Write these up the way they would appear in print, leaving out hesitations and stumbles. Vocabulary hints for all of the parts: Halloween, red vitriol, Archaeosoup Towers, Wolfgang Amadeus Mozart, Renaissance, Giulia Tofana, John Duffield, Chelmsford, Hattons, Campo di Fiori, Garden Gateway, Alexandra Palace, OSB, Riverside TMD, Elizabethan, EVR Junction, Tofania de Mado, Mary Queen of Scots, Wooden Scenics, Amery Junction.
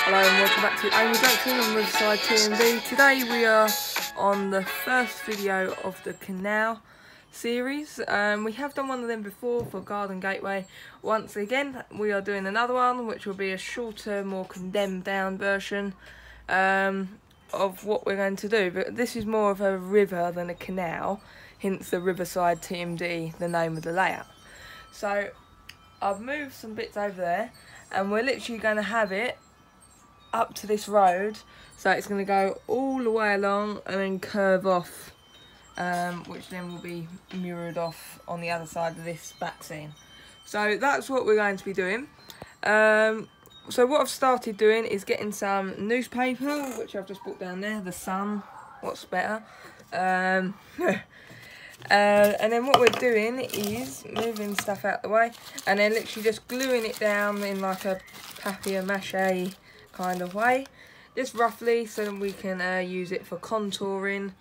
Hello and welcome back to Amery Junction on Riverside TMD. Today we are on the first video of the canal series. We have done one of them before for Garden Gateway. Once again we are doing another one which will be a shorter, more condensed down version of what we're going to do, but this is more of a river than a canal, hence the Riverside TMD, the name of the layout. So I've moved some bits over there and we're literally going to have it up to this road, so it's going to go all the way along and then curve off, which then will be mirrored off on the other side of this back scene. So that's what we're going to be doing. So what I've started doing is getting some newspaper, which I've just brought down there, the Sun, what's better. And then what we're doing is moving stuff out the way and then literally just gluing it down in like a papier-mâché kind of way, just roughly, so that we can use it for contouring.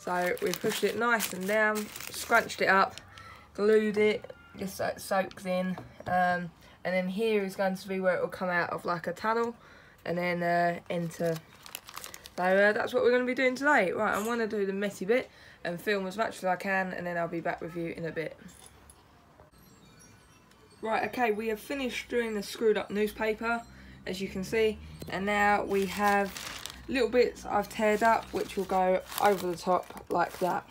So we pushed it nice and down, scrunched it up, glued it, just so it soaks in. And then here is going to be where it will come out of like a tunnel and then enter. So that's what we're going to be doing today. Right, I want to do the messy bit and film as much as I can, and then I'll be back with you in a bit. Right, okay, we have finished doing the screwed up newspaper, as you can see, and now we have little bits I've teared up which will go over the top like that.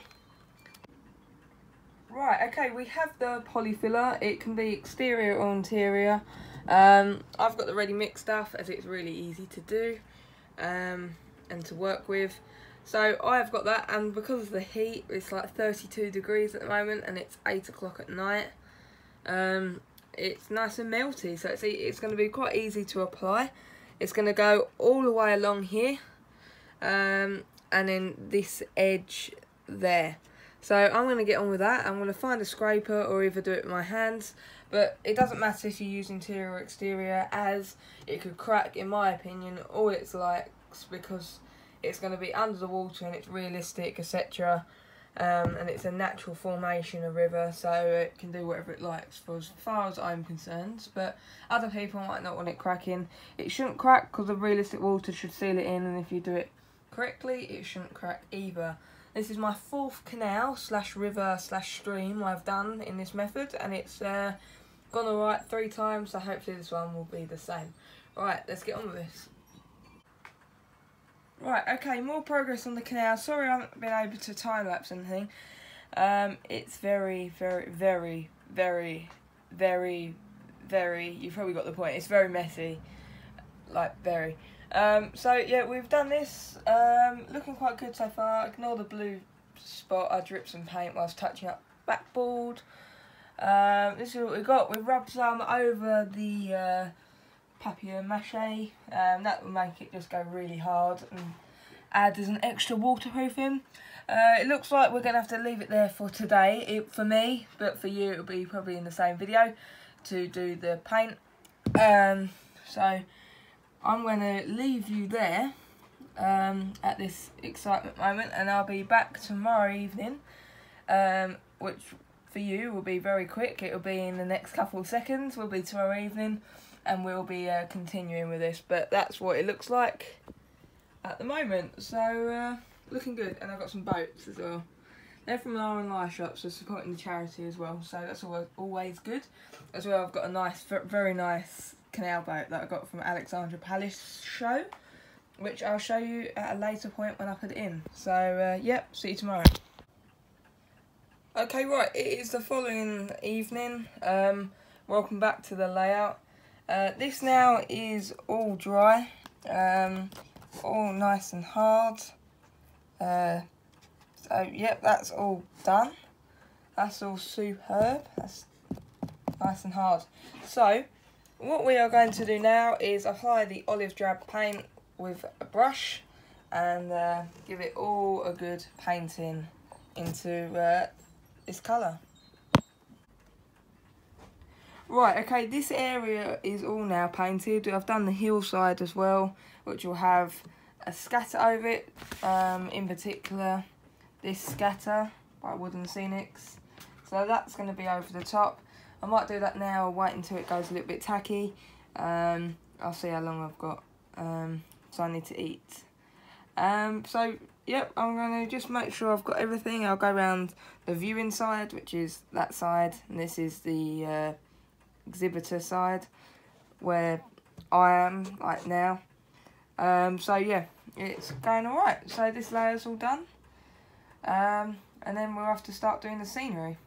Right, okay, we have the polyfiller. It can be exterior or interior. I've got the ready mix stuff as it's really easy to do and to work with. So I've got that, and because of the heat, it's like 32 degrees at the moment and it's 8 o'clock at night. It's nice and melty, so it's going to be quite easy to apply. It's going to go all the way along here, and then this edge there. So I'm going to get on with that. I'm going to find a scraper or either do it with my hands, but it doesn't matter if you use interior or exterior, as it could crack, in my opinion, all its likes, because it's going to be under the water and it's realistic, etc. And it's a natural formation, a river, so it can do whatever it likes for as far as I'm concerned. But other people might not want it cracking. It shouldn't crack because the realistic water should seal it in, and if you do it correctly, it shouldn't crack either. This is my fourth canal slash river slash stream I've done in this method, and it's gone alright 3 times, so hopefully this one will be the same. Right, let's get on with this. Right, okay, more progress on the canal. Sorry I haven't been able to time-lapse anything. It's very, very, very, very, very, very, you've probably got the point, it's very messy. Like, very. So, yeah, we've done this. Looking quite good so far. Ignore the blue spot. I dripped some paint whilst touching up backboard. This is what we've got. We've rubbed some over the papier-mâché, that will make it just go really hard and add as an extra waterproofing. It looks like we're going to have to leave it there for today, for me, but for you it'll be probably in the same video to do the paint. So I'm going to leave you there at this excitement moment, and I'll be back tomorrow evening, which for you will be very quick. It'll be in the next couple of seconds, will be tomorrow evening. And we'll be continuing with this, but that's what it looks like at the moment. So, looking good, and I've got some boats as well. They're from R&I shops, so supporting the charity as well, so that's always good. As well, I've got a nice, very nice canal boat that I got from Alexandra Palace show, which I'll show you at a later point when I put it in. So, yep, see you tomorrow. Okay, right, it is the following evening. Welcome back to the layout. This now is all dry, all nice and hard, so yep, that's all done, that's all superb, that's nice and hard. So what we are going to do now is apply the olive drab paint with a brush and give it all a good painting into this colour. Right, okay, this area is all now painted. I've done the hillside as well, which will have a scatter over it, in particular this scatter by Wooden Scenics. So that's going to be over the top. I might do that now, wait until it goes a little bit tacky. I'll see how long I've got, so I need to eat. So yep, I'm going to just make sure I've got everything. I'll go around the viewing side, which is that side, and this is the exhibitor side where I am right now. So yeah, it's going alright. So this layer's all done, and then we'll have to start doing the scenery.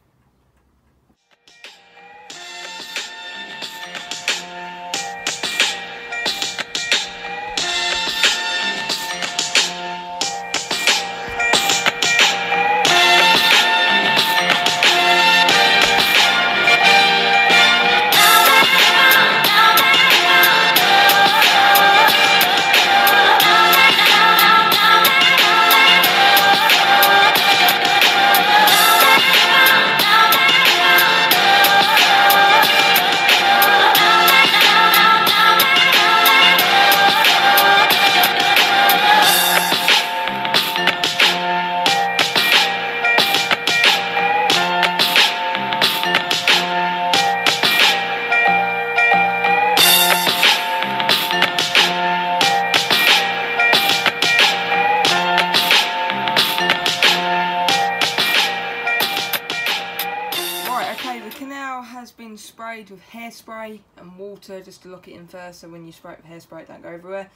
Sprayed with hairspray and water, just to lock it in first, so when you spray it with hairspray it don't go everywhere.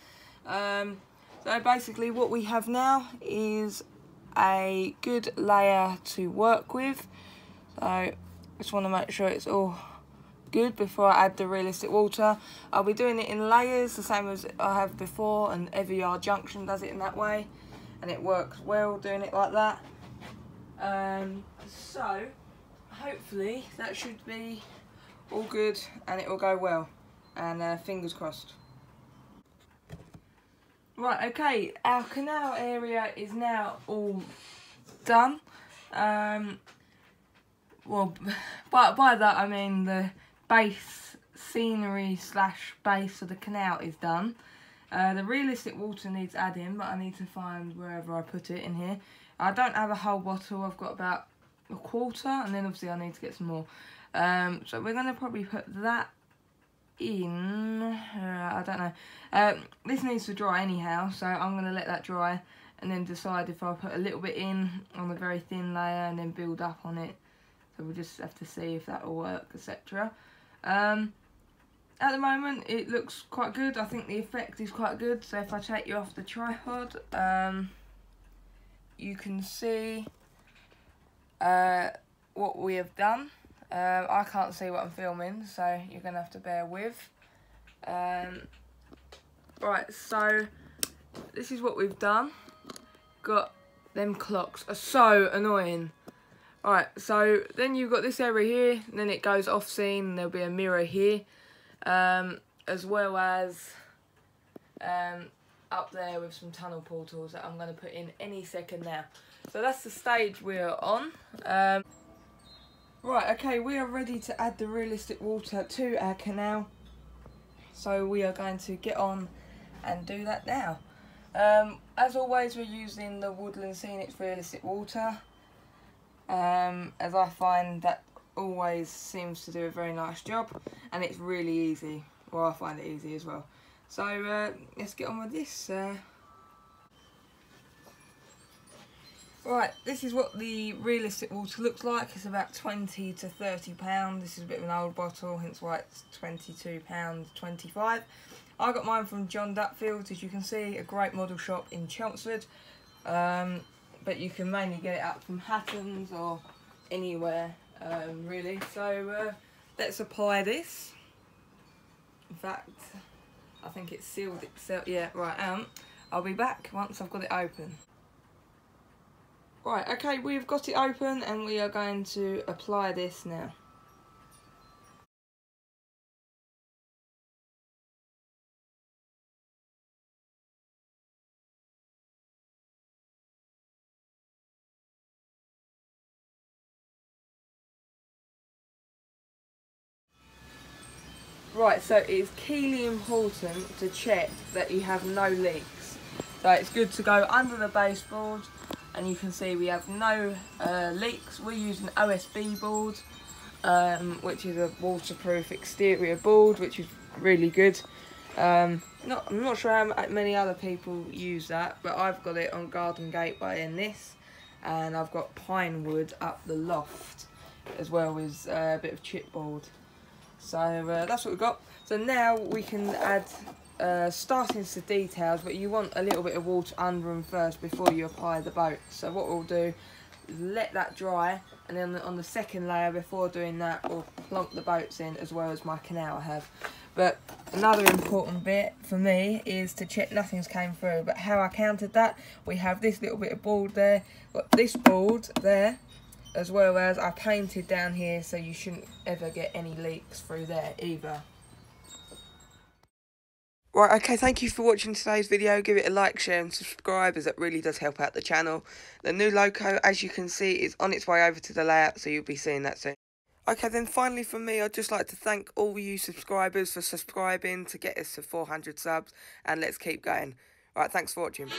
So basically what we have now is a good layer to work with, so I just want to make sure it's all good before I add the realistic water. I'll be doing it in layers, the same as I have before, and EVR Junction does it in that way, and it works well doing it like that. So hopefully that should be all good and it will go well, and fingers crossed. Right, okay, our canal area is now all done. Well, by that I mean the base scenery slash base of the canal is done. The realistic water needs adding, but I need to find wherever I put it in here. I don't have a whole bottle, I've got about a quarter, and then obviously I need to get some more. So we're going to probably put that in, I don't know, this needs to dry anyhow, so I'm going to let that dry and then decide if I'll put a little bit in on a very thin layer and then build up on it. So we'll just have to see if that will work, etc. At the moment it looks quite good. I think the effect is quite good, so if I take you off the tripod, you can see what we have done. I can't see what I'm filming, so you're going to have to bear with. Right, so this is what we've done. Got them clocks are so annoying. Alright, so then you've got this area here, and then it goes off scene, and there'll be a mirror here, as well as up there with some tunnel portals that I'm going to put in any second now. So that's the stage we're on. Right, okay, we are ready to add the realistic water to our canal, so we are going to get on and do that now. As always, we're using the Wooden Scenics realistic water, as I find that always seems to do a very nice job, and it's really easy. Well, I find it easy as well. So let's get on with this. Right, this is what the realistic water looks like. It's about £20 to £30. This is a bit of an old bottle, hence why it's £22.25. I got mine from John Duffield, as you can see, a great model shop in Chelmsford. But you can mainly get it up from Hattons or anywhere, really. So let's apply this. In fact, I think it's sealed itself. Yeah, right. I'll be back once I've got it open. Right, okay, we've got it open and we are going to apply this now. Right, so it's keenly important to check that you have no leaks. So it's good to go under the baseboard, and you can see we have no leaks. We're using OSB board, which is a waterproof exterior board, which is really good. I'm not sure how many other people use that, but I've got it on Garden Gateway in this, and I've got pine wood up the loft, as well as a bit of chipboard. So that's what we've got. So now we can add starting to details, but you want a little bit of water under them first before you apply the boat. So what we'll do is let that dry, and then on the second layer before doing that, we'll plonk the boats in, as well as my canal I have. But another important bit for me is to check nothing's came through. But how I counted that, we have this little bit of board there, got this board there, as well as I painted down here, so you shouldn't ever get any leaks through there either. Right, okay, thank you for watching today's video. Give it a like, share and subscribe, as it really does help out the channel. The new loco, as you can see, is on its way over to the layout, so you'll be seeing that soon. Okay, then finally from me, I'd just like to thank all you subscribers for subscribing to get us to 400 subs, and let's keep going. Right, thanks for watching.